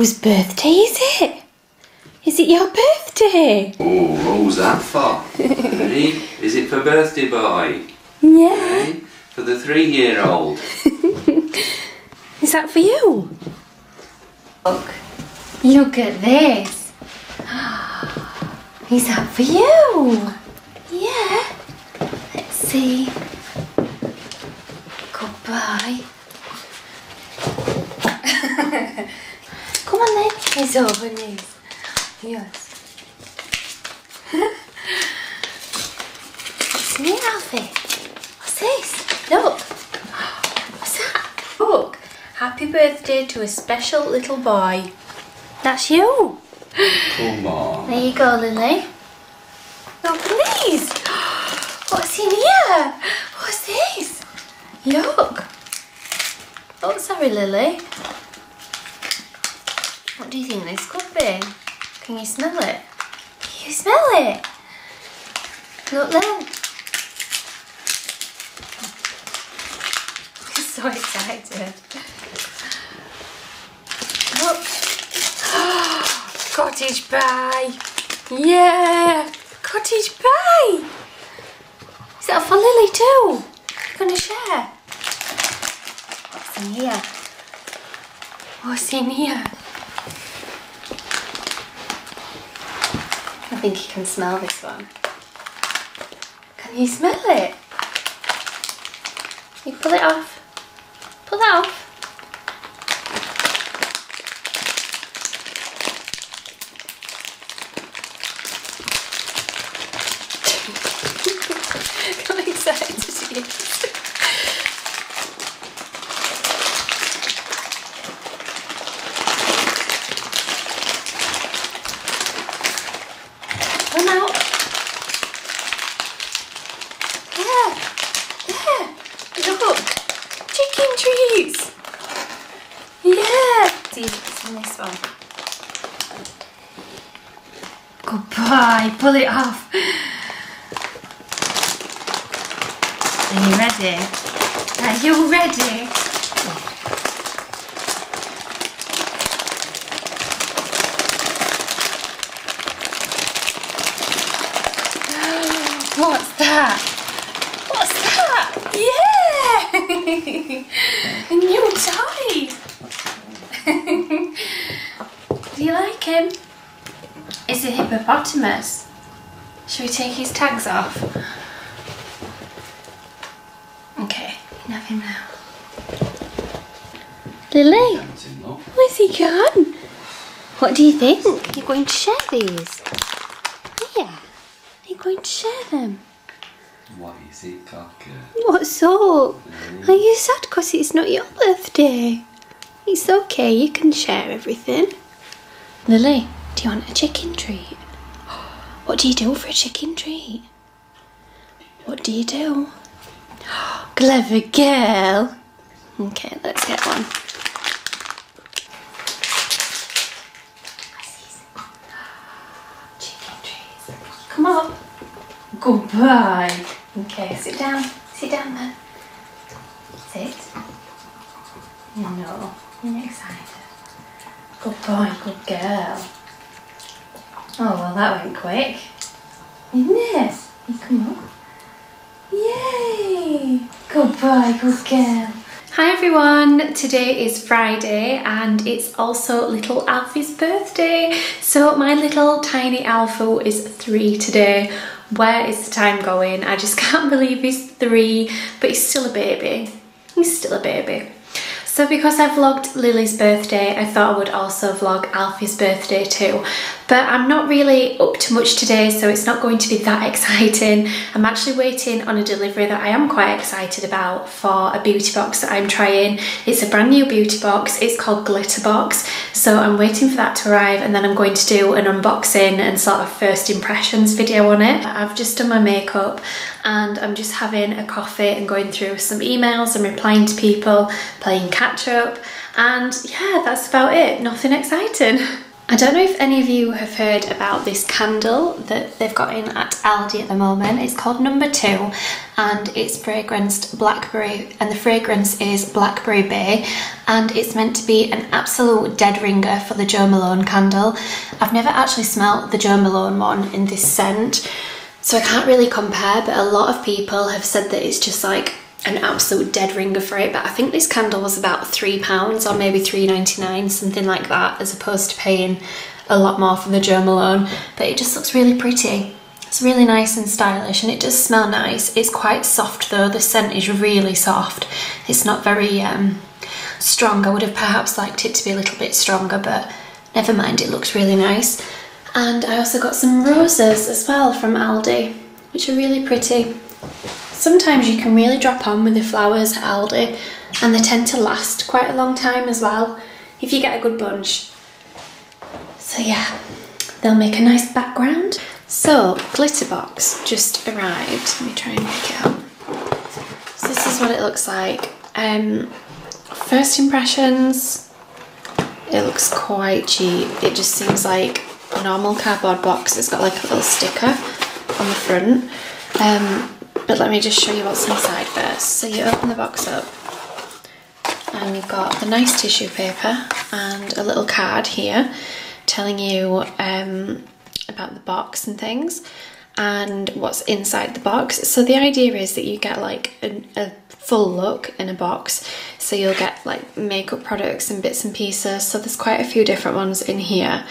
Whose birthday is it? Is it your birthday? Oh, what was that for? Ready? Is it for birthday boy? Yeah. Okay. For the 3-year-old. Is that for you? Look. Look at this. Is that for you? Yeah. Let's see. Goodbye. Come on then, let's open this. Yes. It's me, Alfie. What's this? Look. What's that? Look. Happy birthday to a special little boy. That's you. Come on. There you go, Lily. Open these. What's in here? What's this? Look. Oh, sorry, Lily. What do you think this could be? Can you smell it? Can you smell it? Look then. I'm so excited. Look. Oh, cottage pie. Yeah. Cottage pie. Is that for Lily too? You're going to share? What's in here? What's in here? I think you can smell this one. Can you smell it? You pull it off. Pull that off. I'm excited to do treats. Yeah. See what's in this one. Goodbye. Pull it off. Are you ready? Are you ready? What's that? What's that? Yeah. A new toy! Do you like him? It's a hippopotamus. Should we take his tags off? Okay, you can have him now. Lily, where's he gone? What do you think? Are you going to share these? Yeah, are you going to share them? What is it, Parker? What's up? Are you sad because it's not your birthday? It's okay, you can share everything. Lily, do you want a chicken treat? What do you do for a chicken treat? What do you do? Clever girl! Okay, let's get one. Chicken treats. Come on. Goodbye. Okay, sit down. Sit down, man. Sit. No, you're excited. Good boy, good girl. Oh, well, that went quick. Didn't it? You come on. Yay! Good boy, good girl. Hi everyone, today is Friday and it's also little Alfie's birthday. So my little tiny Alfie is 3 today. Where is the time going? I just can't believe he's 3, but he's still a baby. He's still a baby. So because I vlogged Lily's birthday, I thought I would also vlog Alfie's birthday too. But I'm not really up to much today, so it's not going to be that exciting. I'm actually waiting on a delivery that I am quite excited about for a beauty box that I'm trying. It's a brand new beauty box. It's called Glitterbox. So I'm waiting for that to arrive, and then I'm going to do an unboxing and sort of first impressions video on it. I've just done my makeup and I'm just having a coffee and going through some emails and replying to people, playing catch up, and yeah, that's about it. Nothing exciting. I don't know if any of you have heard about this candle that they've got in at Aldi at the moment. It's called Number 2 and it's fragranced blackberry, and the fragrance is Blackberry Bay, and it's meant to be an absolute dead ringer for the Jo Malone candle. I've never actually smelt the Jo Malone one in this scent, so I can't really compare, but a lot of people have said that it's just like an absolute dead ringer for it. But I think this candle was about £3 or maybe £3.99, something like that, as opposed to paying a lot more for the Jo Malone. But it just looks really pretty. It's really nice and stylish, and it does smell nice. It's quite soft though, the scent is really soft. It's not very strong. I would have perhaps liked it to be a little bit stronger, but never mind, it looks really nice. And I also got some roses as well from Aldi, which are really pretty. Sometimes you can really drop on with the flowers at Aldi, and they tend to last quite a long time as well, if you get a good bunch. So yeah, they'll make a nice background. So, Glitterbox just arrived. Let me try and pick it up. So this is what it looks like. First impressions, it looks quite cheap. It just seems like a normal cardboard box. It's got like a little sticker on the front. But let me just show you what's inside first. So you open the box up and you've got the nice tissue paper and a little card here telling you about the box and things and what's inside the box. So the idea is that you get like a full look in a box. So you'll get like makeup products and bits and pieces. So there's quite a few different ones in here.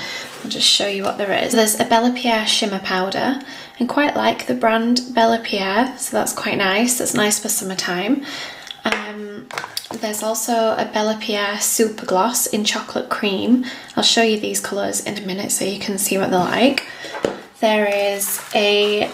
I'll just show you what there is. So there's a Bella Pierre shimmer powder. I quite like the brand Bella Pierre, so that's quite nice. That's nice for summertime. There's also a Bella Pierre Super Gloss in chocolate cream. I'll show you these colours in a minute so you can see what they're like. There is a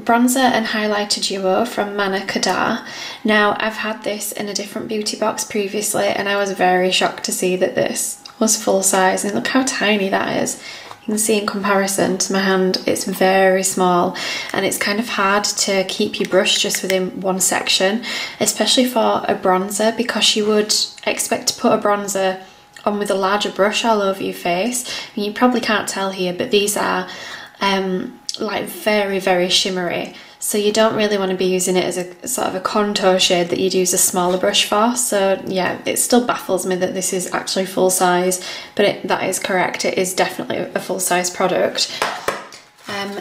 bronzer and highlighter duo from Manor Kadar. Now, I've had this in a different beauty box previously and I was very shocked to see that this was full size, and look how tiny that is. You can see in comparison to my hand, it's very small, and it's kind of hard to keep your brush just within one section, especially for a bronzer, because you would expect to put a bronzer on with a larger brush all over your face. I mean, you probably can't tell here, but these are like very, very shimmery. So you don't really want to be using it as a sort of a contour shade that you'd use a smaller brush for. So yeah, it still baffles me that this is actually full size, but that is correct. It is definitely a full size product.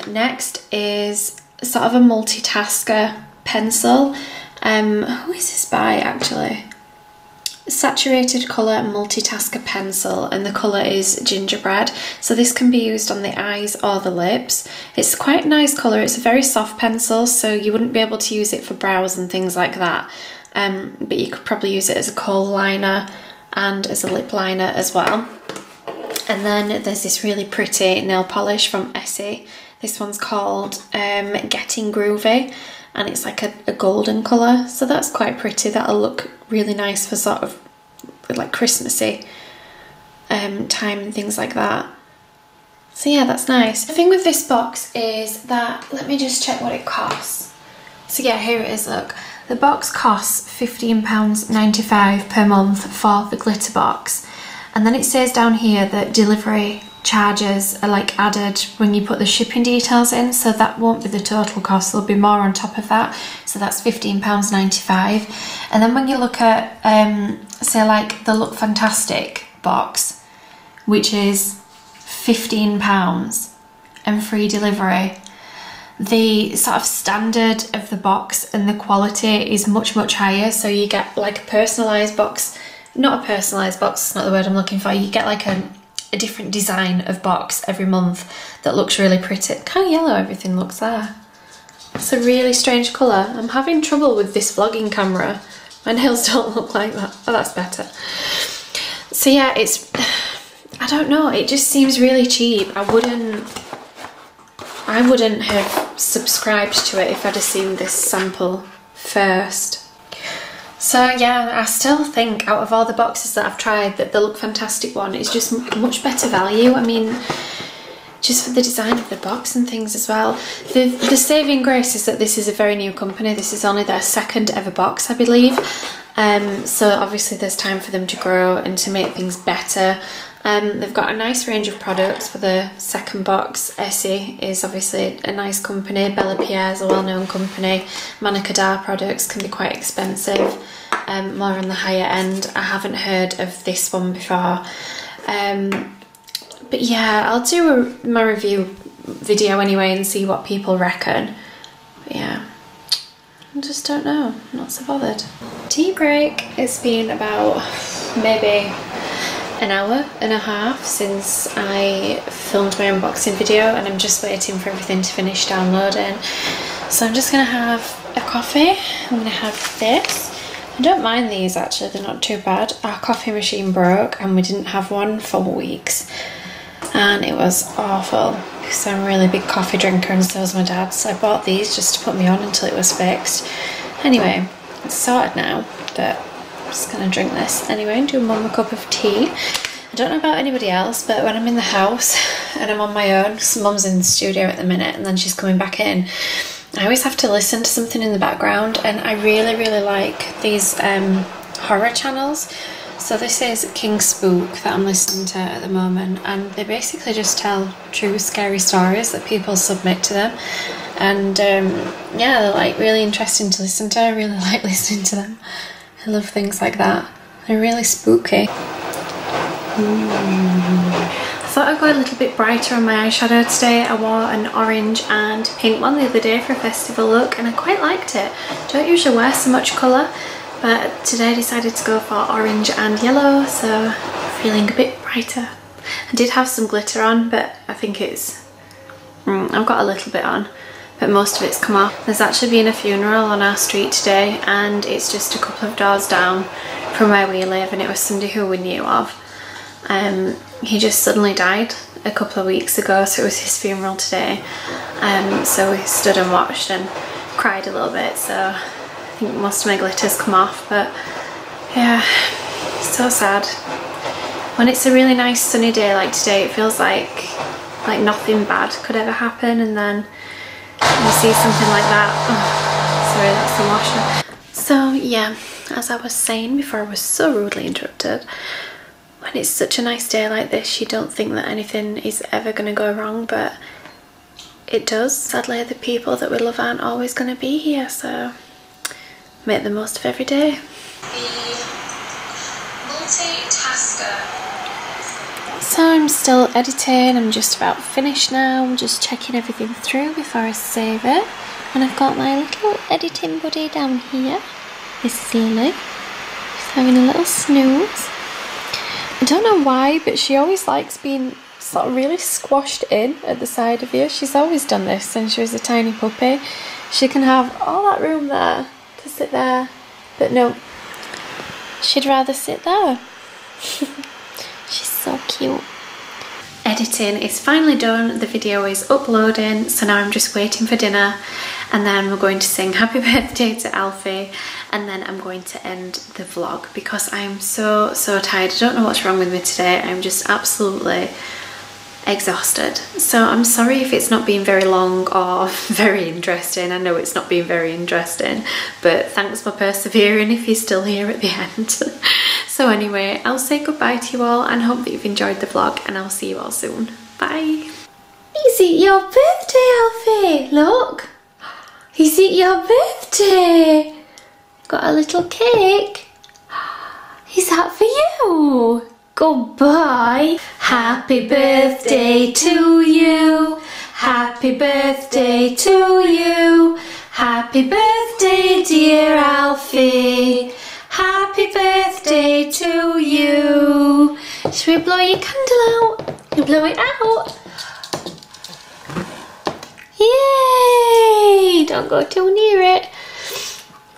Next is sort of a multitasker pencil. Who is this by actually? Saturated colour multitasker pencil, and the colour is gingerbread. So this can be used on the eyes or the lips. It's quite a nice colour. It's a very soft pencil, so you wouldn't be able to use it for brows and things like that, but you could probably use it as a coal liner and as a lip liner as well. And then there's this really pretty nail polish from Essie. This one's called Getting Groovy, and it's like a golden colour, so that's quite pretty. That'll look really nice for sort of like Christmassy time and things like that. So yeah, that's nice. The thing with this box is that, let me just check what it costs. So yeah, here it is, look. The box costs £15.95 per month for the glitter box. And then it says down here that delivery charges are like added when you put the shipping details in, so that won't be the total cost, there'll be more on top of that. So that's £15.95. and then when you look at say like the Lookfantastic box, which is £15 and free delivery, the sort of standard of the box and the quality is much higher. So you get like a personalised box, not a personalised box, it's not the word I'm looking for, you get like a different design of box every month that looks really pretty. Look how yellow everything looks there. It's a really strange colour. I'm having trouble with this vlogging camera. My nails don't look like that. Oh, that's better. So yeah, it's, I don't know, it just seems really cheap. I wouldn't have subscribed to it if I'd have seen this sample first. So yeah, I still think out of all the boxes that I've tried that the Lookfantastic one is just much better value. I mean, just for the design of the box and things as well. The saving grace is that this is a very new company. This is only their second ever box, I believe. So obviously there's time for them to grow and to make things better. They've got a nice range of products for the second box. Essie is obviously a nice company, Bella Pierre is a well-known company, Manor Kadar products can be quite expensive, more on the higher end. I haven't heard of this one before. But yeah, I'll do my review video anyway and see what people reckon. But yeah, I just don't know, I'm not so bothered. Tea break, it's been about maybe an hour and a half since I filmed my unboxing video and I'm just waiting for everything to finish downloading. So I'm just gonna have a coffee, I'm gonna have this. I don't mind these actually, they're not too bad. Our coffee machine broke and we didn't have one for weeks. And it was awful because I'm a really big coffee drinker and so is my dad. So I bought these just to put me on until it was fixed. Anyway, it's sorted now, but I'm just gonna drink this anyway and do mum a cup of tea. I don't know about anybody else, but when I'm in the house and I'm on my own, because mum's in the studio at the minute and then she's coming back in, I always have to listen to something in the background, and I really, really like these horror channels. So this is King Spook that I'm listening to at the moment, and they basically just tell true scary stories that people submit to them, and yeah, they're like really interesting to listen to. I really like listening to them. I love things like that. They're really spooky. I thought I'd go a little bit brighter on my eyeshadow today. I wore an orange and pink one the other day for a festival look and I quite liked it. I don't usually wear so much colour, but today I decided to go for orange and yellow, so feeling a bit brighter. I did have some glitter on, but I think it's... I've got a little bit on, but most of it's come off. There's actually been a funeral on our street today and it's just a couple of doors down from where we live, and it was somebody who we knew of. He just suddenly died a couple of weeks ago, so it was his funeral today. So we stood and watched and cried a little bit, so I think most of my glitter's come off, but yeah, so sad. When it's a really nice sunny day like today, it feels like nothing bad could ever happen, and then you see something like that. Oh, sorry, that's the washer. So yeah, as I was saying before I was so rudely interrupted, when it's such a nice day like this, you don't think that anything is ever going to go wrong, but it does. Sadly, the people that we love aren't always going to be here, so make the most of every day. The multitasker. So I'm still editing, I'm just about finished now, I'm just checking everything through before I save it. And I've got my little editing buddy down here, this is Lily, she's having a little snooze. I don't know why, but she always likes being sort of really squashed in at the side of you. She's always done this since she was a tiny puppy. She can have all that room there to sit there, but no, she'd rather sit there. She's so cute. Editing is finally done, the video is uploading, so now I'm just waiting for dinner and then we're going to sing happy birthday to Alfie and then I'm going to end the vlog because I'm so tired. I don't know what's wrong with me today, I'm just absolutely exhausted. So I'm sorry if it's not been very long or very interesting. I know it's not been very interesting, but thanks for persevering if you're still here at the end. So anyway, I'll say goodbye to you all and hope that you've enjoyed the vlog, and I'll see you all soon. Bye. Is it your birthday, Alfie? Look. Is it your birthday? Got a little cake. Is that for you? Goodbye. Happy birthday to you. Happy birthday to you. Happy birthday, dear Alfie. Happy birthday to you. Should we blow your candle out? You blow it out. Yay! Don't go too near it.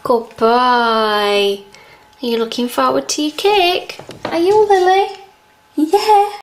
Goodbye. Are you looking forward to your cake? Are you, Lily? Yeah.